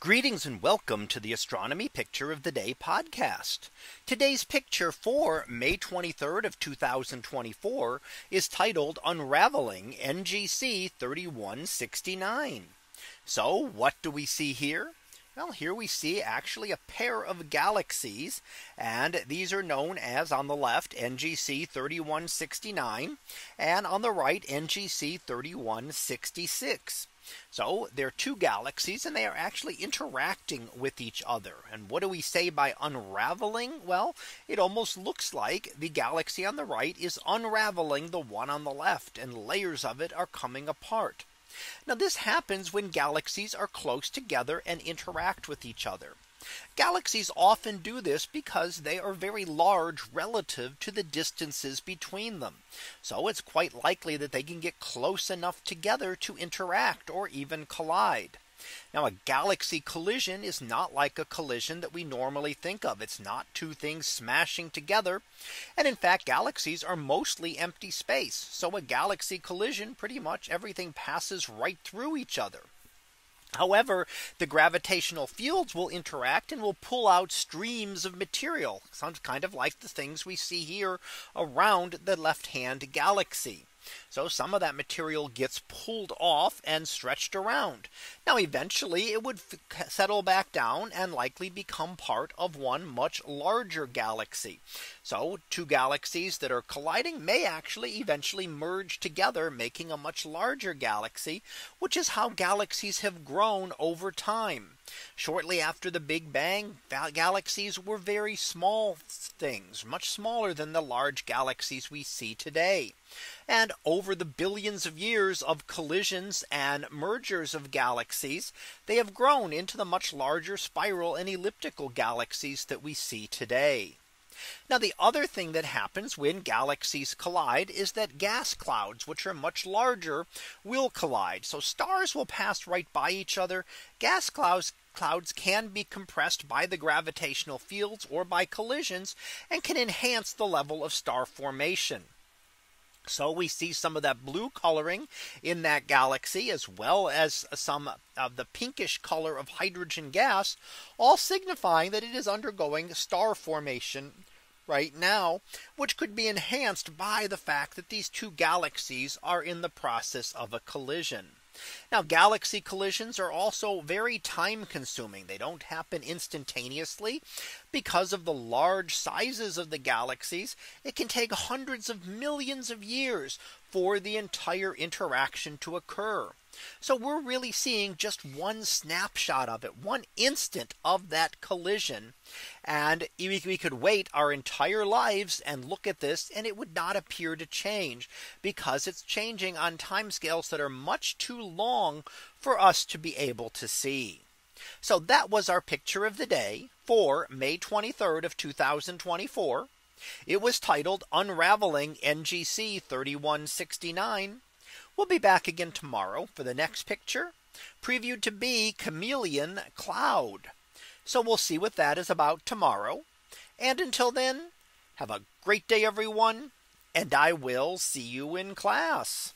Greetings and welcome to the Astronomy Picture of the Day podcast. Today's picture for May 23rd of 2024 is titled Unraveling NGC 3169. So what do we see here? Well, here we see actually a pair of galaxies, and these are known as, on the left, NGC 3169, and on the right, NGC 3166. So they're two galaxies and they are actually interacting with each other. And what do we say by unraveling? Well, it almost looks like the galaxy on the right is unraveling the one on the left, and layers of it are coming apart. Now this happens when galaxies are close together and interact with each other. Galaxies often do this because they are very large relative to the distances between them. So it's quite likely that they can get close enough together to interact or even collide. Now a galaxy collision is not like a collision that we normally think of. It's not two things smashing together. And in fact, galaxies are mostly empty space. So a galaxy collision, pretty much everything passes right through each other. However, the gravitational fields will interact and will pull out streams of material, sounds kind of like the things we see here around the left-hand galaxy. So some of that material gets pulled off and stretched around. Now eventually it would settle back down and likely become part of one much larger galaxy. So two galaxies that are colliding may actually eventually merge together, making a much larger galaxy, which is how galaxies have grown over time. Shortly after the Big Bang, galaxies were very small things, much smaller than the large galaxies we see today. And over the billions of years of collisions and mergers of galaxies, they have grown into the much larger spiral and elliptical galaxies that we see today. Now the other thing that happens when galaxies collide is that gas clouds, which are much larger, will collide. So stars will pass right by each other. Gas clouds can be compressed by the gravitational fields or by collisions, and can enhance the level of star formation. So we see some of that blue coloring in that galaxy, as well as some of the pinkish color of hydrogen gas, all signifying that it is undergoing star formation right now, which could be enhanced by the fact that these two galaxies are in the process of a collision. Now galaxy collisions are also very time consuming. They don't happen instantaneously because of the large sizes of the galaxies. It can take hundreds of millions of years for the entire interaction to occur. So we're really seeing just one snapshot of it, one instant of that collision. And we could wait our entire lives and look at this and it would not appear to change, because it's changing on timescales that are much too long for us to be able to see. So that was our picture of the day for May 23rd of 2024. It was titled Unraveling NGC 3169. We'll be back again tomorrow for the next picture, previewed to be Chameleon Cloud. So we'll see what that is about tomorrow. And until then, have a great day, everyone, and I will see you in class.